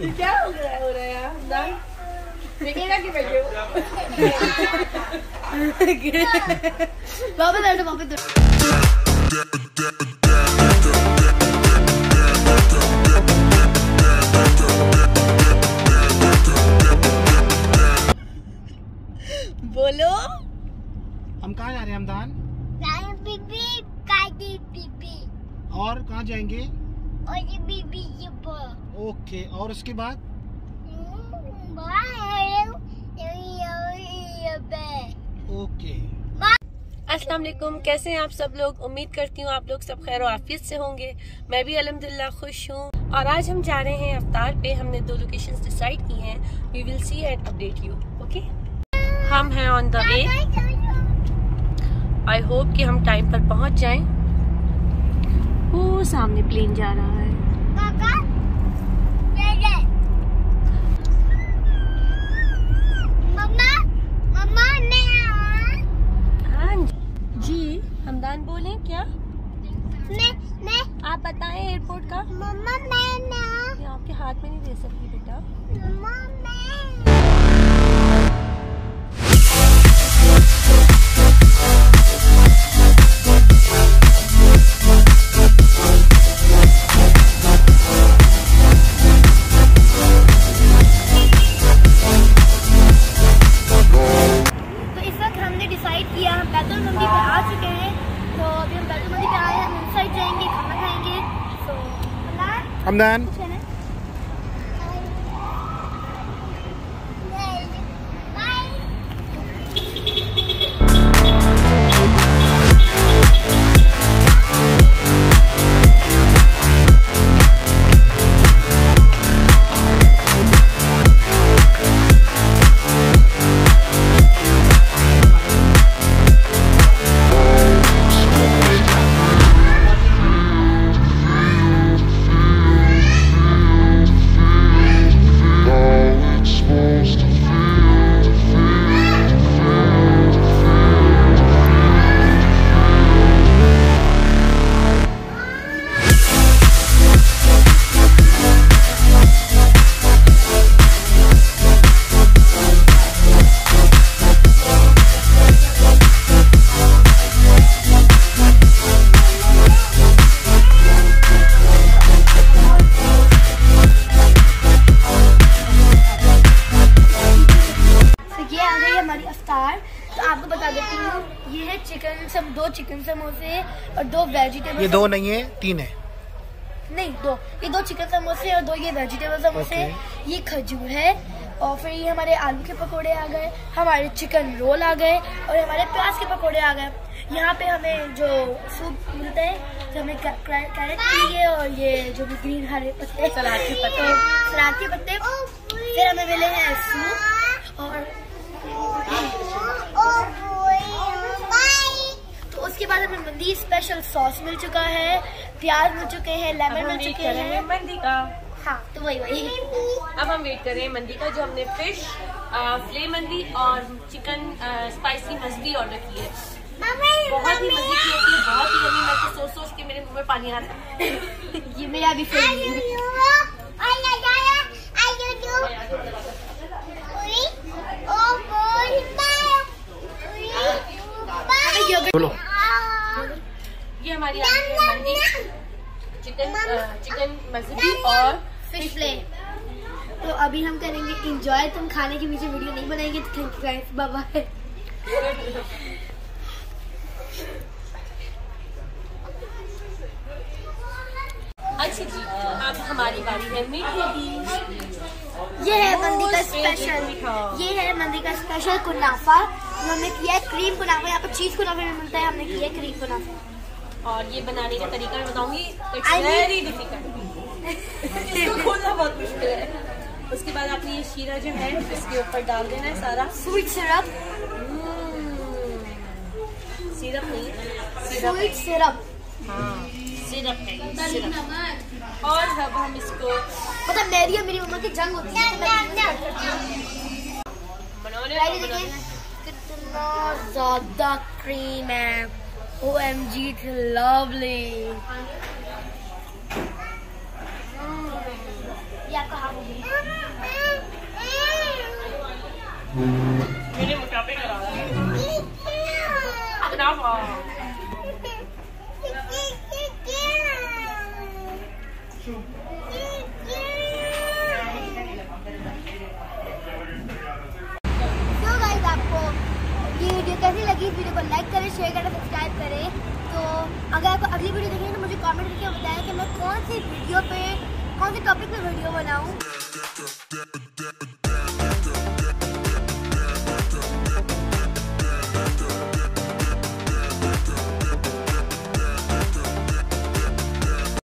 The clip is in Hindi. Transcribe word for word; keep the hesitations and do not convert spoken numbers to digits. क्या हो गया हो रहा है हमदान? गिरेगा कि बैठे हो? बाबा दर्द बाबा दर्द। बोलो हम कहाँ जा रहे हैं हमदान? और कहाँ जाएंगे? और ये बीबी जी पर। ओके और उसके बाद ओके। अस्सलाम वालेकुम, कैसे हैं आप सब लोग? उम्मीद करती हूँ आप लोग सब खैर आफियत से होंगे। मैं भी अल्हम्दुलिल्लाह खुश हूँ। और आज हम जा रहे हैं अफ्तार पे। हमने दो लोकेशंस डिसाइड की हैं। We will see and update you. Okay हम हैं on the way. I hope कि हम टाइम पर पहुंच जाएं। वो सामने प्लेन जा रहा है। काका, मम्मा, मम्मा ने हाँ जी हमदान बोले क्या? मैं मैं आप बताएं एयरपोर्ट का। मम्मा मैं ना आपके हाथ में नहीं दे सकती बेटा। मम्मा मैं हमदान चिकन समोसे और दो वेजिटेबल। ये दो नहीं है, तीन है। नहीं दो। ये दो चिकन समोसे और दो ये वेजिटेबल समोसे। ये खजूर है और फिर ये हमारे आलू के पकोड़े आ गए, हमारे चिकन रोल आ गए और हमारे प्याज के पकोड़े आ गए। यहाँ पे हमें जो सूप मिलता है जो हमें कैरेट मिली और ये जो भी ग्रीन हरे पत्ते सलाद के पत्ते सलाद के पत्ते फिर हमें मिले हैं सूप। और उसके बाद हमें मंदी स्पेशल सॉस मिल चुका है, प्याज मिल चुके हैं, लेमन मिल चुके हैं मंदी का। हाँ तो वही वही अब हम वेट कर रहे हैं मंदी का। जो हमने फिश फ्ले मंदी और चिकन आ, स्पाइसी मंदी ऑर्डर की है। बहुत ही मजे की होती है, बहुत ही यम्मी। मैं तो सोच सोच के मेरे मुंह में पानी आ रहा है। ये मेरा अभी फेवरेट ये हमारी मंदी चिकन चिकन मजबी और फिश फ्ले। तो अभी हम करेंगे इंजॉय। तुम खाने के पीछे वीडियो नहीं बनाएंगे तो thank you guys, bye bye. अच्छा जी अब हमारी बारी है मीठे की। ये है मंदी का स्पेशल, ये है मंदी का स्पेशल कुनाफा। हमने किया है क्रीम कुनाफा। यहाँ पर चीज कुनाफे में मिलता है, हमने किया है क्रीम कुनाफा। और ये बनाने का तरीका मैं बताऊंगी। वेरी डिफिकल्ट, इसको खोलना बहुत मुश्किल है। उसके बाद आपने ये शीरा जो है इसके ऊपर डाल देना है सारा। स्वीट सिरप सिरप नहीं स्वीट सिरप हाँ सिरप है। और अब हम इसको मतलब मेरी और मेरी मम्मा की जंग होती है। देखिए कितना ज्यादा क्रीम है। O M G it's lovely। ये आपका हाथ मेरे मोटापे करा कुनाफा। कैसी लगी वीडियो को लाइक करें, शेयर करें, सब्सक्राइब करें। तो अगर आपको अगली वीडियो देखनी है तो मुझे कमेंट करके बताएं कि मैं कौन सी वीडियो पे, कौन से टॉपिक पे वीडियो बनाऊं।